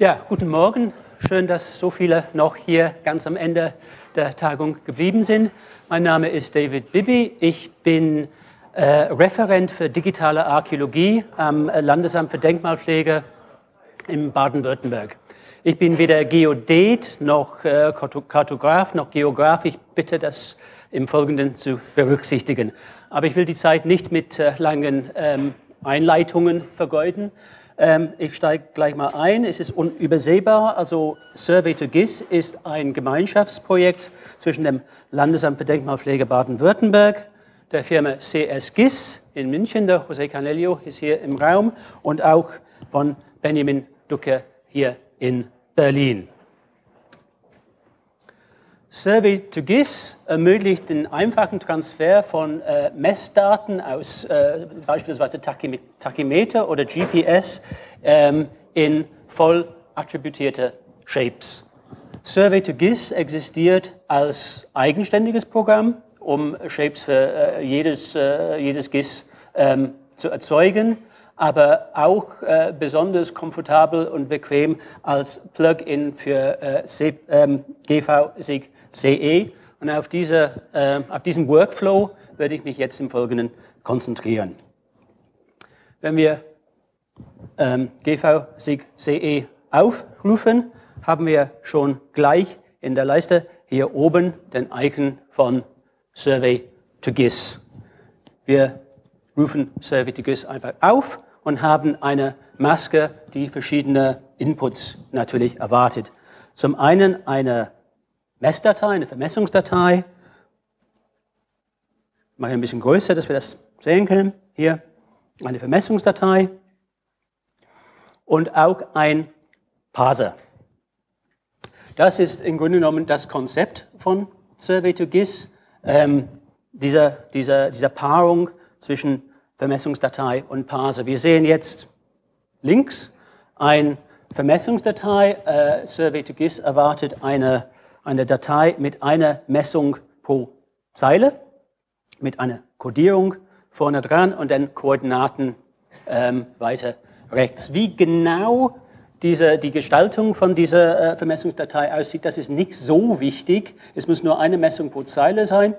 Ja, guten Morgen. Schön, dass so viele noch hier ganz am Ende der Tagung geblieben sind. Mein Name ist David Bibby. Ich bin Referent für digitale Archäologie am Landesamt für Denkmalpflege in Baden-Württemberg. Ich bin weder Geodät noch Kartograf noch Geograf. Ich bitte, das im Folgenden zu berücksichtigen. Aber ich will die Zeit nicht mit langen Einleitungen vergeuden. Ich steige gleich mal ein. Es ist unübersehbar. Also Survey2GIS ist ein Gemeinschaftsprojekt zwischen dem Landesamt für Denkmalpflege Baden-Württemberg, der Firma CS GIS in München, der Jose Canelio ist hier im Raum, und auch von Benjamin Ducke hier in Berlin. Survey2GIS ermöglicht den einfachen Transfer von Messdaten aus beispielsweise Tachymeter oder GPS in voll attributierte Shapes. Survey2GIS existiert als eigenständiges Programm, um Shapes für jedes GIS zu erzeugen, aber auch besonders komfortabel und bequem als Plugin für gvSIG CE, und auf diesen Workflow werde ich mich jetzt im Folgenden konzentrieren. Wenn wir gvSIG CE aufrufen, haben wir schon gleich in der Leiste hier oben den Icon von Survey2GIS. Wir rufen Survey2GIS einfach auf und haben eine Maske, die verschiedene Inputs natürlich erwartet. Zum einen eine Messdatei, eine Vermessungsdatei. Ich mache ein bisschen größer, dass wir das sehen können. Hier eine Vermessungsdatei und auch ein Parser. Das ist im Grunde genommen das Konzept von Survey2GIS, dieser Paarung zwischen Vermessungsdatei und Parser. Wir sehen jetzt links eine Vermessungsdatei. Survey2GIS erwartet eine Datei mit einer Messung pro Zeile, mit einer Codierung vorne dran und den Koordinaten weiter rechts. Wie genau die Gestaltung von dieser Vermessungsdatei aussieht, das ist nicht so wichtig. Es muss nur eine Messung pro Zeile sein,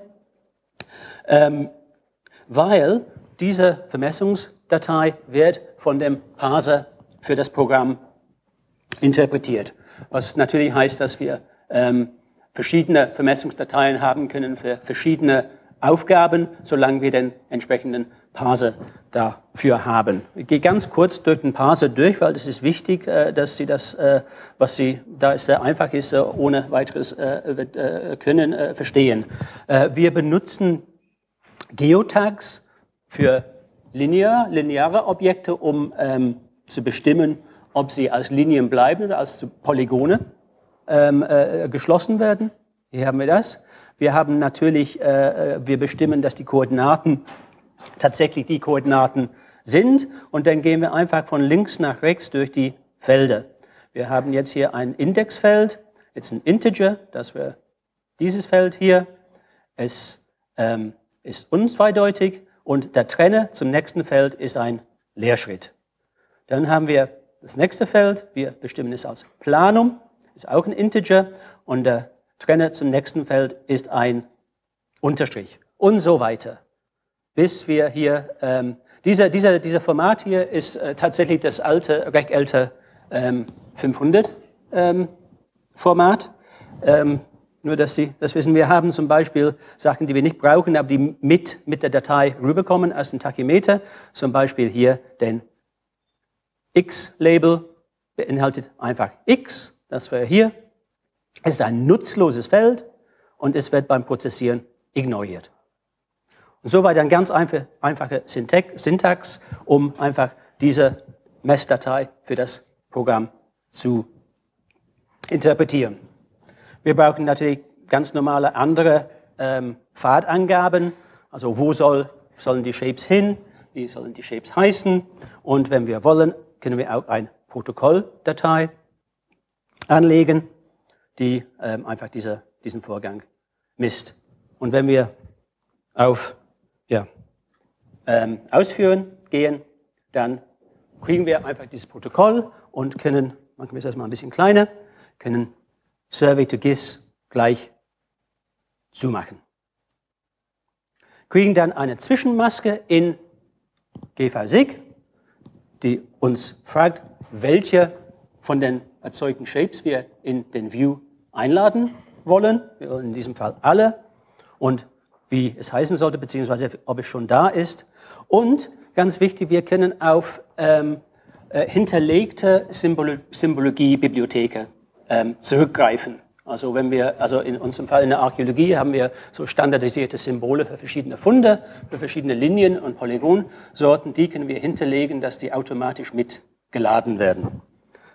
weil diese Vermessungsdatei wird von dem Parser für das Programm interpretiert. Was natürlich heißt, dass wir verschiedene Vermessungsdateien haben können für verschiedene Aufgaben, solange wir den entsprechenden Parser dafür haben. Ich gehe ganz kurz durch den Parser durch, weil es ist wichtig, dass Sie das, was Sie da sehr einfach ist, ohne weiteres können, verstehen. Wir benutzen Geotags für lineare Objekte, um zu bestimmen, ob sie als Linien bleiben oder als Polygone geschlossen werden. Hier haben wir das. Wir haben natürlich, wir bestimmen, dass die Koordinaten tatsächlich die Koordinaten sind, und dann gehen wir einfach von links nach rechts durch die Felder. Wir haben jetzt hier ein Indexfeld, jetzt ein Integer, das wäre dieses Feld hier. Es ist unzweideutig, und der Trenner zum nächsten Feld ist ein Leerschritt. Dann haben wir das nächste Feld, wir bestimmen es als Planum, ist auch ein Integer, und der Trenner zum nächsten Feld ist ein Unterstrich und so weiter. Bis wir hier, dieser Format hier ist tatsächlich das alte, recht ältere 500 Format. Nur, dass Sie das wissen, wir haben zum Beispiel Sachen, die wir nicht brauchen, aber die mit der Datei rüberkommen aus dem Tachymeter. Zum Beispiel hier den X-Label beinhaltet einfach X, das wäre hier. Es ist ein nutzloses Feld und es wird beim Prozessieren ignoriert. Und soweit ein ganz einfache Syntax, um einfach diese Messdatei für das Programm zu interpretieren. Wir brauchen natürlich ganz normale andere Pfadangaben, also wo sollen die Shapes hin, wie sollen die Shapes heißen, und wenn wir wollen, können wir auch eine Protokolldatei anlegen, die einfach diesen Vorgang misst. Und wenn wir auf Ausführen gehen, dann kriegen wir einfach dieses Protokoll und können Manchmal ist das mal ein bisschen kleiner. Können Survey2GIS gleich zumachen. Kriegen dann eine Zwischenmaske in gvSIG, die uns fragt, welche von den erzeugten Shapes wir in den View einladen wollen. In diesem Fall alle. Und wie es heißen sollte, beziehungsweise ob es schon da ist. Und ganz wichtig, wir können auf hinterlegte Symbologiebibliotheken zurückgreifen. Also wenn wir, also in unserem Fall in der Archäologie haben wir so standardisierte Symbole für verschiedene Funde, für verschiedene Linien und Polygonsorten, die können wir hinterlegen, dass die automatisch mitgeladen werden.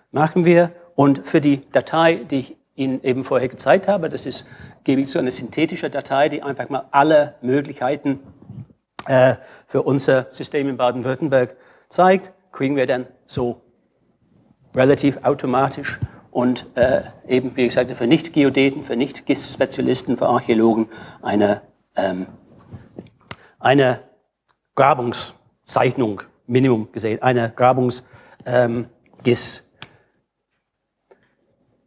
Machen wir, und für die Datei, die ich Ihnen eben vorher gezeigt habe, das ist, gebe ich so eine synthetische Datei, die einfach mal alle Möglichkeiten für unser System in Baden-Württemberg zeigt, kriegen wir dann so relativ automatisch und eben, wie gesagt, für Nicht-Geodäten, für Nicht-GIS-Spezialisten, für Archäologen eine Grabungszeichnung, Minimum gesehen, eine Grabungs-GIS.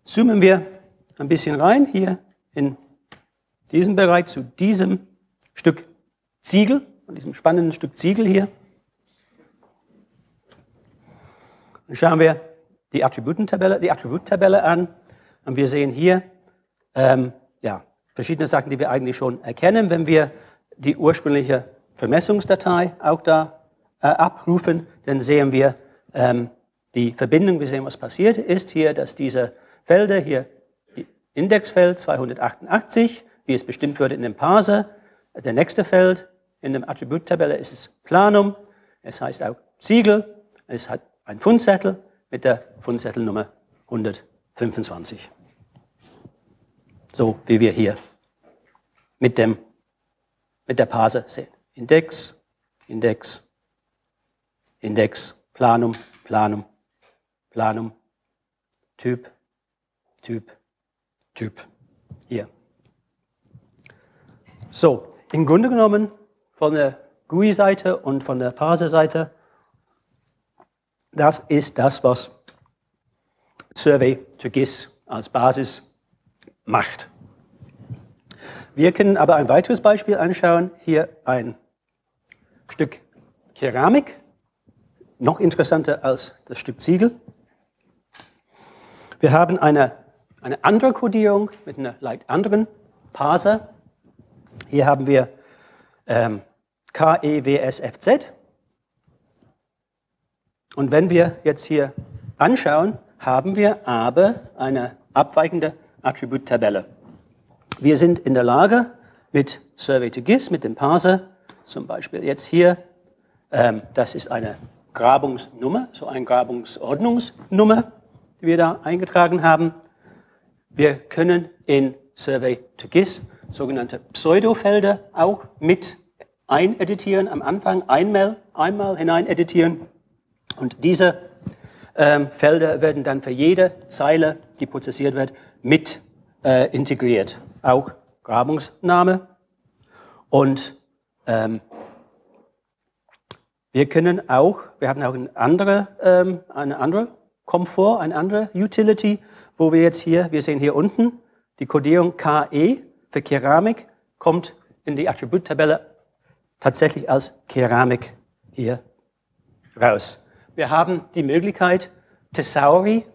Zoomen wir ein bisschen rein, hier in diesen Bereich, zu diesem Stück Ziegel, an diesem spannenden Stück Ziegel hier. Dann schauen wir die Attributtabelle an. Und wir sehen hier ja, verschiedene Sachen, die wir eigentlich schon erkennen, wenn wir die ursprüngliche Vermessungsdatei auch da abrufen. Dann sehen wir die Verbindung, wir sehen, was passiert ist hier, dass diese Felder hier, die Indexfeld 288, wie es bestimmt wird in dem Parser. Der nächste Feld in der Attributtabelle ist es Planum, es heißt auch Ziegel, es hat ein Fundzettel mit der Fundzettelnummer 125. So wie wir hier mit der Parser sehen. Index, Index, Index, Planum, Planum, Planum, Typ, Typ, Typ, hier. So, im Grunde genommen von der GUI-Seite und von der Parser-Seite, das ist das, was Survey2GIS als Basis macht. Wir können aber ein weiteres Beispiel anschauen. Hier ein Stück Keramik, noch interessanter als das Stück Ziegel. Wir haben eine andere Codierung mit einer leicht anderen Parser. Hier haben wir KEWSFZ. Und wenn wir jetzt hier anschauen, haben wir aber eine abweichende Attributtabelle. Wir sind in der Lage, mit Survey2GIS, mit dem Parser, zum Beispiel jetzt hier, das ist eine Grabungsnummer, so eine Grabungsordnungsnummer, die wir da eingetragen haben. Wir können in Survey2GIS sogenannte Pseudofelder auch mit eineditieren, am Anfang einmal hinein editieren. Und diese Felder werden dann für jede Zeile, die prozessiert wird, mit integriert. Auch Grabungsname. Und wir haben auch eine andere Komfort, eine andere Utility, wo wir jetzt hier, wir sehen hier unten, die Codierung KE für Keramik kommt in die Attributtabelle tatsächlich als Keramik hier raus. Wir haben die Möglichkeit, Thesauri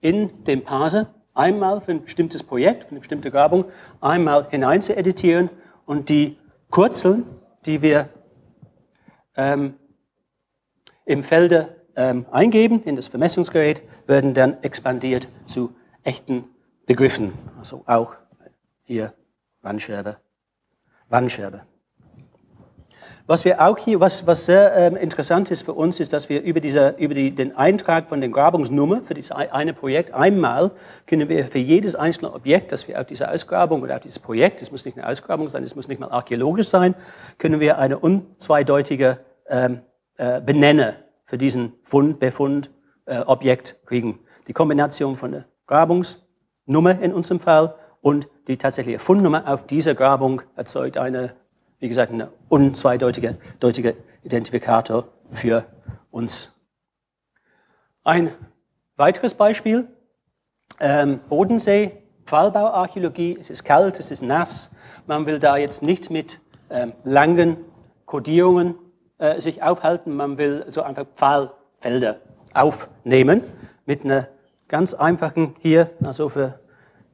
in den Parser einmal für ein bestimmtes Projekt, für eine bestimmte Grabung, einmal hinein zu editieren und die Kurzeln, die wir im Felde eingeben, in das Vermessungsgerät, werden dann expandiert zu echten Begriffen, also auch hier Wandscherbe, Wandscherbe. Was wir auch hier, was sehr interessant ist für uns, ist, dass wir über den Eintrag von der Grabungsnummer für dieses eine Projekt einmal können wir für jedes einzelne Objekt, das wir auf diese Ausgrabung oder auf dieses Projekt, es muss nicht eine Ausgrabung sein, es muss nicht mal archäologisch sein, können wir eine unzweideutige Benenne für diesen Objekt kriegen. Die Kombination von der Grabungsnummer in unserem Fall und die tatsächliche Fundnummer auf dieser Grabung erzeugt eine, wie gesagt, eine unzweideutige Identifikator für uns. Ein Weiteres Beispiel, Bodensee, Pfahlbauarchäologie, es ist kalt, es ist nass, man will da jetzt nicht mit langen Kodierungen sich aufhalten, man will so einfach Pfahlfelder aufnehmen mit einer ganz einfachen hier, also für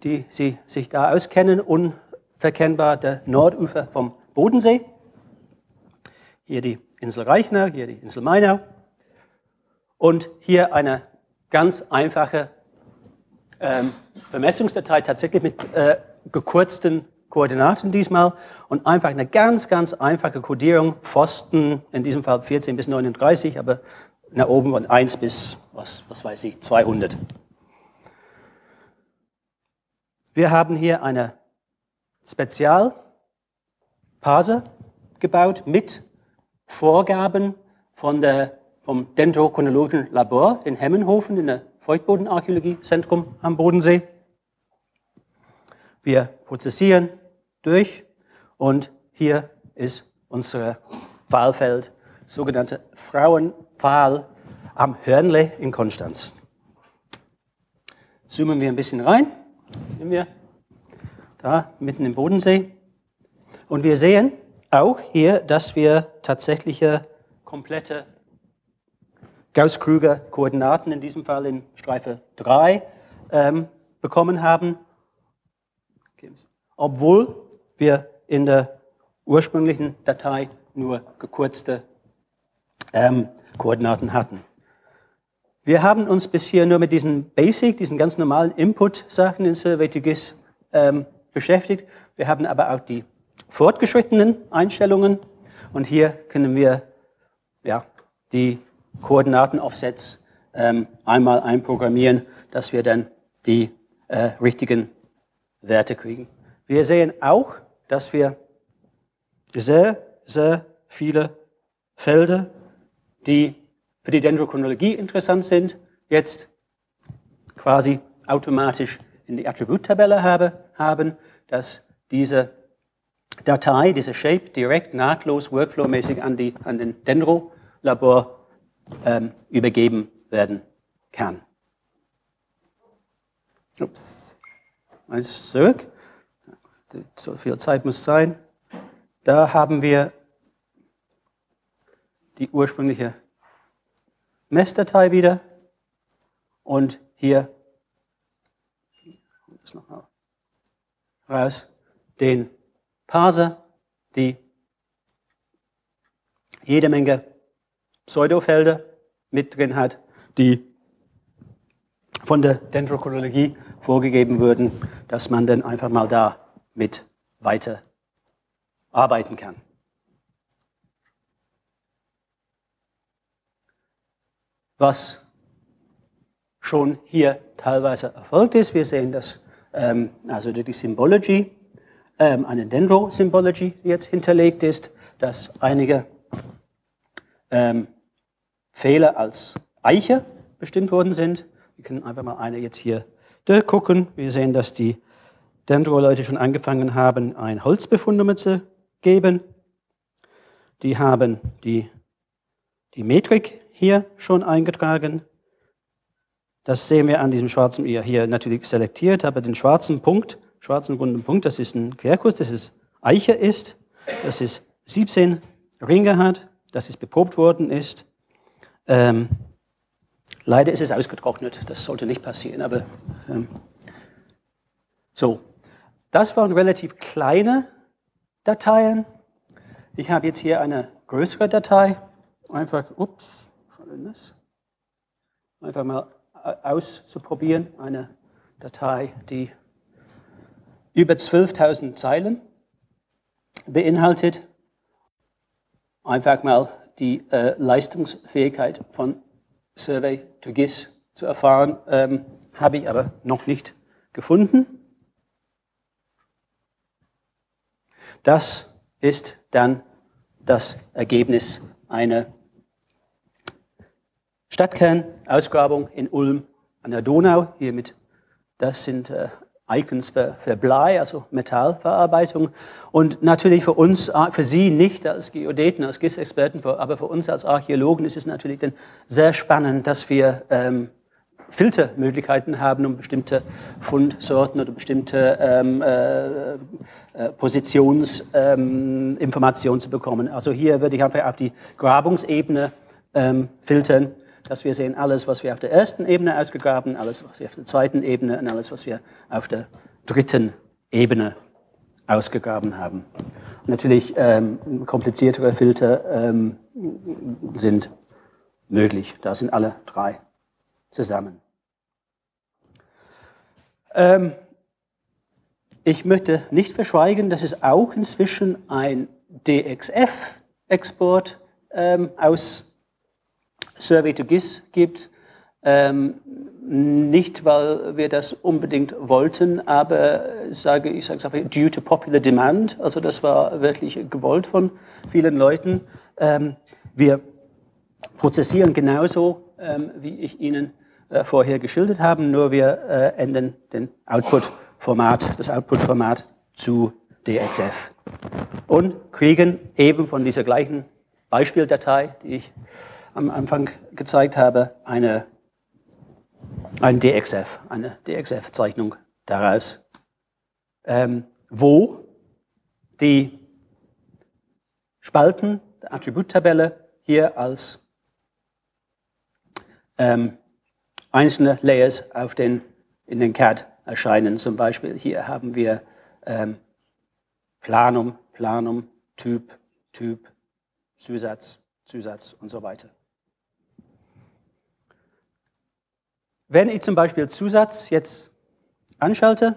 die Sie sich da auskennen, unverkennbar der Nordufer vom Bodensee. Hier die Insel Reichner, hier die Insel Mainau und hier eine ganz einfache Vermessungsdatei, tatsächlich mit gekürzten Koordinaten diesmal und einfach eine ganz einfache Kodierung, Pfosten, in diesem Fall 14 bis 39, aber nach oben von 1 bis, was weiß ich, 200. Wir haben hier eine Spezialparse gebaut mit Vorgaben vom Dendrochronologischen Labor in Hemmenhofen, in der Feuchtbodenarchäologie-Zentrum am Bodensee. Wir prozessieren durch und hier ist unser Pfahlfeld, sogenannte Frauenpfahl am Hörnle in Konstanz. Zoomen wir ein bisschen rein, sind wir da mitten im Bodensee und wir sehen auch hier, dass wir tatsächliche komplette Gauss-Krüger Koordinaten, in diesem Fall in Streife 3, bekommen haben, obwohl wir in der ursprünglichen Datei nur gekürzte Koordinaten hatten. Wir haben uns bisher nur mit diesen Basic, diesen ganz normalen Input-Sachen in Survey2GIS beschäftigt. Wir haben aber auch die fortgeschrittenen Einstellungen und hier können wir ja, die Koordinaten-Offsets einmal einprogrammieren, dass wir dann die richtigen Werte kriegen. Wir sehen auch, dass wir sehr viele Felder, die für die Dendrochronologie interessant sind, jetzt quasi automatisch in die Attributtabelle haben, dass diese Datei, diese Shape direkt nahtlos workflowmäßig an den Dendro-Labor übergeben werden kann. Ups. Eins zurück. So viel Zeit muss sein. Da haben wir die ursprüngliche Messdatei wieder. Und hier das noch mal raus, den Parser, die jede Menge Pseudofelder mit drin hat, die von der Dendrochronologie vorgegeben würden, dass man dann einfach mal da mit weiter arbeiten kann. Was schon hier teilweise erfolgt ist, wir sehen das, also die Symbology, eine Dendro-Symbology jetzt hinterlegt ist, dass einige Fehler als Eiche bestimmt worden sind. Wir können einfach mal eine jetzt hier durchgucken. Wir sehen, dass die Dendro-Leute schon angefangen haben, ein Holzbefundnummer zu geben. Die haben die Metrik hier schon eingetragen. Das sehen wir an diesem schwarzen, hier natürlich selektiert, aber den schwarzen Punkt, schwarzen runden Punkt, das ist ein Quercus, das ist Eiche ist, das ist 17 Ringe hat, das ist beprobt worden ist. Leider ist es ausgetrocknet, das sollte nicht passieren, aber so. Das waren relativ kleine Dateien. Ich habe jetzt hier eine größere Datei, einfach, ups, einfach mal auszuprobieren, eine Datei, die über 12.000 Zeilen beinhaltet. Einfach mal die Leistungsfähigkeit von Survey2GIS zu erfahren, habe ich aber noch nicht gefunden. Das ist dann das Ergebnis einer Stadtkernausgrabung in Ulm an der Donau. Hiermit, das sind Icons für Blei, also Metallverarbeitung. Und natürlich für uns, für Sie nicht als Geodäten, als GIS-Experten, aber für uns als Archäologen ist es natürlich dann sehr spannend, dass wir Filtermöglichkeiten haben, um bestimmte Fundsorten oder bestimmte Positionsinformationen zu bekommen. Also hier würde ich einfach auf die Grabungsebene filtern, dass wir sehen, alles, was wir auf der ersten Ebene ausgegraben, alles, was wir auf der zweiten Ebene und alles, was wir auf der dritten Ebene ausgegraben haben. Und natürlich kompliziertere Filter sind möglich. Da sind alle drei zusammen. Ich möchte nicht verschweigen, dass es auch inzwischen ein DXF-Export aus Survey2GIS gibt. Nicht, weil wir das unbedingt wollten, aber ich sage due to popular demand. Also das war wirklich gewollt von vielen Leuten. Wir prozessieren genauso, wie ich Ihnen vorher geschildert habe, nur wir ändern den das Output-Format zu DXF und kriegen eben von dieser gleichen Beispieldatei, die ich am Anfang gezeigt habe, eine DXF-Zeichnung daraus, wo die Spalten der Attributtabelle hier als einzelne Layers auf in den CAD erscheinen. Zum Beispiel hier haben wir Planum, Typ, Zusatz und so weiter. Wenn ich zum Beispiel Zusatz jetzt anschalte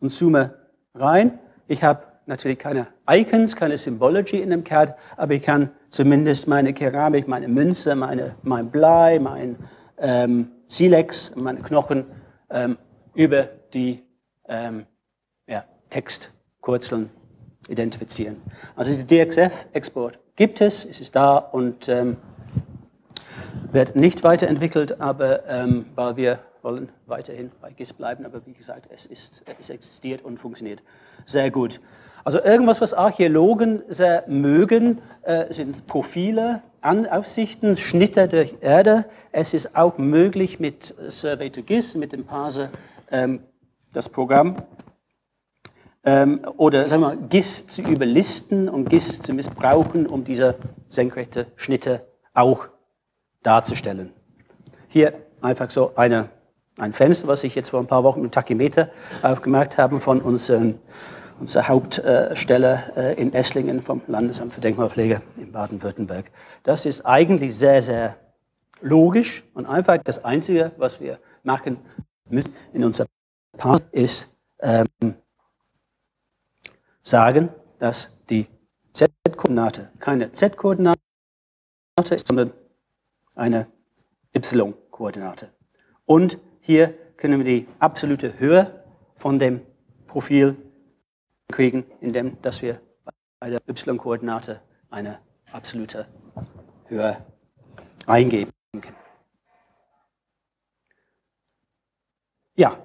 und zoome rein, ich habe natürlich keine Icons, keine Symbology in dem CAD, aber ich kann zumindest meine Keramik, meine Münze, mein Blei, mein Silex, meine Knochen über die Textkurzeln identifizieren. Also den DXF-Export gibt es, es ist da und wird nicht weiterentwickelt, aber weil wir wollen weiterhin bei GIS bleiben, aber wie gesagt, es existiert und funktioniert sehr gut. Also irgendwas, was Archäologen sehr mögen, sind Profile, Aufsichten, Schnitte durch Erde. Es ist auch möglich mit Survey2GIS, mit dem Parser, das Programm, oder sagen wir mal, GIS zu überlisten und GIS zu missbrauchen, um diese senkrechte Schnitte auch darzustellen. Hier einfach so ein Fenster, was ich jetzt vor ein paar Wochen mit Tachymeter aufgemacht habe von unserer Hauptstelle in Esslingen vom Landesamt für Denkmalpflege in Baden-Württemberg. Das ist eigentlich sehr, sehr logisch und einfach. Das Einzige, was wir machen müssen in unserer Parser, ist sagen, dass die Z-Koordinate keine Z-Koordinate ist, sondern eine Y-Koordinate. Und hier können wir die absolute Höhe von dem Profil kriegen, indem dass wir bei der Y-Koordinate eine absolute Höhe eingeben können. Ja,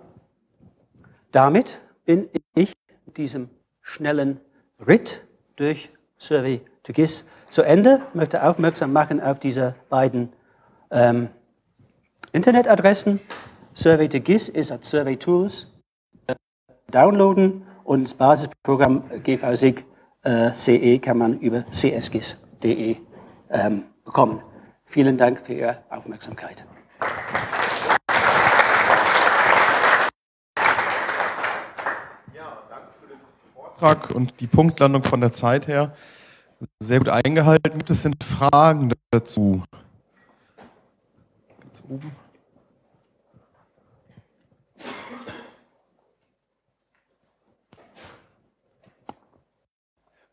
damit bin ich in diesem schnellen Ritt durch Survey2GIS zu Ende. Ich möchte aufmerksam machen auf diese beiden Internetadressen. Survey2GIS ist als Survey-Tools downloaden und das Basisprogramm gvSIG CE kann man über csgis.de bekommen. Vielen Dank für Ihre Aufmerksamkeit. Ja, danke für den Vortrag und die Punktlandung von der Zeit her. Sehr gut eingehalten. Gibt es denn Fragen dazu? Ganz oben.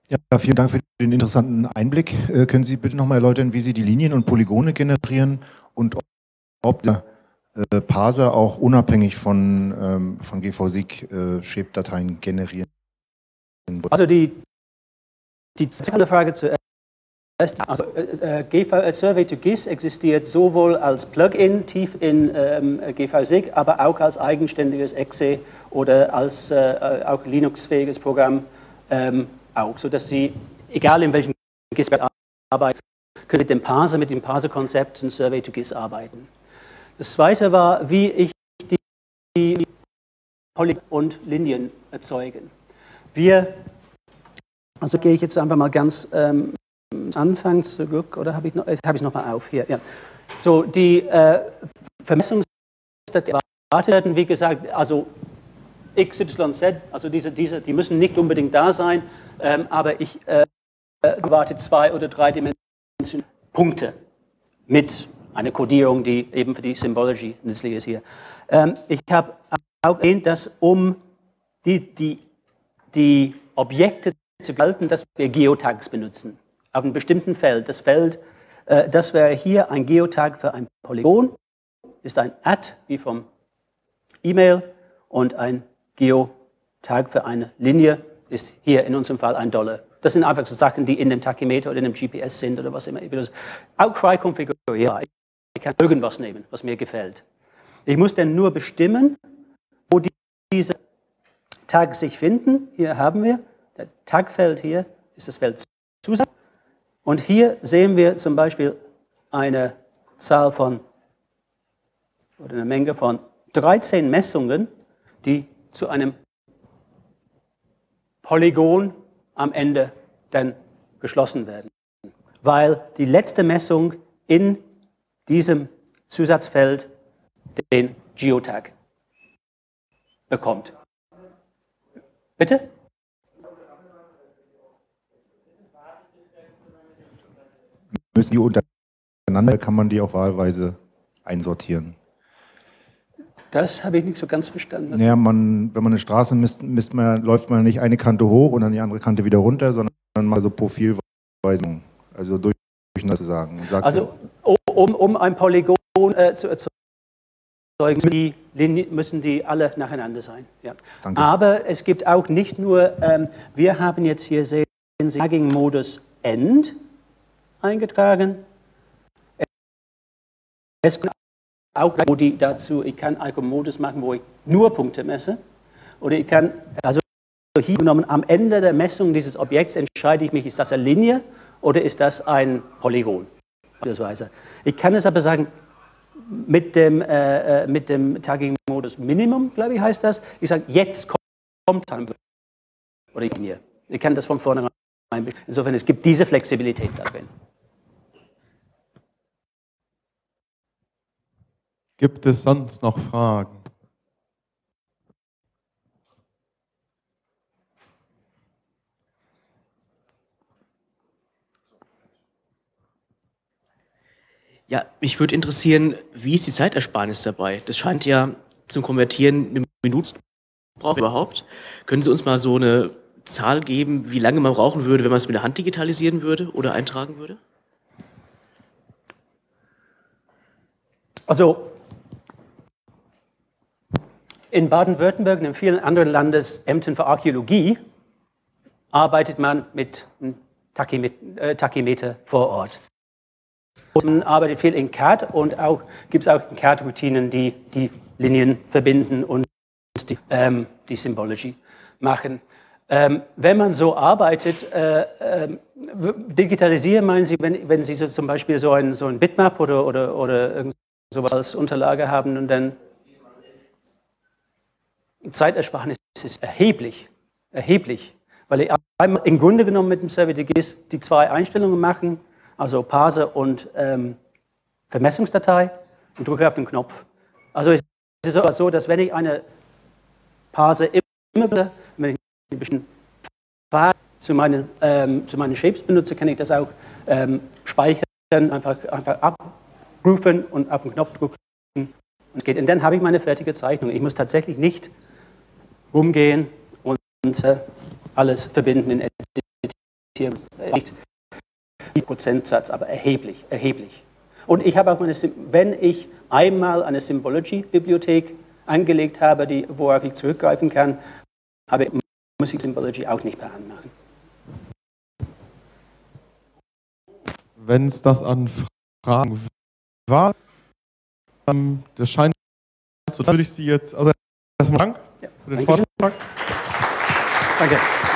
Ja, vielen Dank für den interessanten Einblick. Können Sie bitte nochmal erläutern, wie Sie die Linien und Polygone generieren und ob der Parser auch unabhängig von gvSIG Shape-Dateien generieren? Also die zweite Frage zuerst. Also, Survey2GIS existiert sowohl als Plugin tief in gvSIG, aber auch als eigenständiges EXE oder als auch Linux-fähiges Programm auch, sodass Sie, egal in welchem GIS arbeiten, können Sie mit dem Parser-Konzept und Survey2GIS arbeiten. Das zweite war, wie ich die Polygonen und Linien erzeugen. Also gehe ich jetzt einfach mal ganz Anfang zurück, oder habe ich es nochmal auf hier? Ja. So, die Vermessung der Erwarteten, wie gesagt, also X, Y, Z, also die müssen nicht unbedingt da sein, aber ich erwarte zwei oder drei Dimensionen Punkte mit einer Kodierung, die eben für die Symbology nützlich ist hier. Ich habe auch gesehen, dass um die Objekte zu gestalten, dass wir Geotags benutzen. Auf einem bestimmten Feld. Das Feld, das wäre hier ein Geotag für ein Polygon, ist ein Ad, wie vom E-Mail, und ein Geotag für eine Linie ist hier in unserem Fall $1. Das sind einfach so Sachen, die in dem Tachymeter oder in dem GPS sind oder was immer. Auch frei konfigurierbar. Ich kann irgendwas nehmen, was mir gefällt. Ich muss dann nur bestimmen, wo diese Tags sich finden. Hier haben wir, das Tagfeld hier ist das Feld Zusatz. Und hier sehen wir zum Beispiel eine Zahl von, oder eine Menge von 13 Messungen, die zu einem Polygon am Ende dann geschlossen werden. Weil die letzte Messung in diesem Zusatzfeld den Geotag bekommt. Bitte? Müssen die untereinander, kann man die auch wahlweise einsortieren? Das habe ich nicht so ganz verstanden. Naja, wenn man eine Straße misst, läuft man nicht eine Kante hoch und dann die andere Kante wieder runter, sondern mal so profilweise, also durcheinander zu sagen. Also um ein Polygon zu erzeugen, müssen die alle nacheinander sein. Ja. Danke. Aber es gibt auch nicht nur, wir haben jetzt hier sehen, Tagging-Modus End eingetragen. Es gibt auch Modi dazu, ich kann einen Modus machen, wo ich nur Punkte messe. Oder ich kann, also hier genommen, am Ende der Messung dieses Objekts entscheide ich mich, ist das eine Linie oder ist das ein Polygon? Ich kann es aber sagen, mit dem Tagging-Modus Minimum, glaube ich, heißt das, ich sage, jetzt kommt ein oder Linie. Ich kann das von vornherein. Insofern, es gibt diese Flexibilität darin. Gibt es sonst noch Fragen? Ja, mich würde interessieren, wie ist die Zeitersparnis dabei? Das scheint ja zum Konvertieren eine Minute braucht überhaupt. Können Sie uns mal so eine Zahl geben, wie lange man brauchen würde, wenn man es mit der Hand digitalisieren würde oder eintragen würde? Also in Baden-Württemberg und in vielen anderen Landesämtern für Archäologie arbeitet man mit einem Tachymeter vor Ort. Und man arbeitet viel in CAD und auch gibt es auch in CAD-Routinen, die die Linien verbinden und die Symbology machen. Wenn man so arbeitet, digitalisieren, meinen Sie, wenn Sie so zum Beispiel so ein Bitmap oder irgend sowas als Unterlage haben und dann Zeitersparnis ist erheblich, weil ich einmal im Grunde genommen mit dem Survey2GIS die zwei Einstellungen machen, also Parse und Vermessungsdatei und drücke auf den Knopf. Also es ist aber so, dass wenn ich eine Parse immer, wenn ich ein bisschen zu meinen Shapes benutze, kann ich das auch speichern, einfach abrufen und auf den Knopf drücken. Und es geht. Und dann habe ich meine fertige Zeichnung. Ich muss tatsächlich nicht rumgehen und alles verbinden in Editieren. Nicht den Prozentsatz, aber erheblich. Und ich habe auch wenn ich einmal eine Symbology-Bibliothek angelegt habe, worauf ich zurückgreifen kann, muss ich Symbology auch nicht per Hand machen. Wenn es das an Fragen war, das scheint so, würde ich Sie jetzt, also erstmal Dank für den Vortrag. Danke.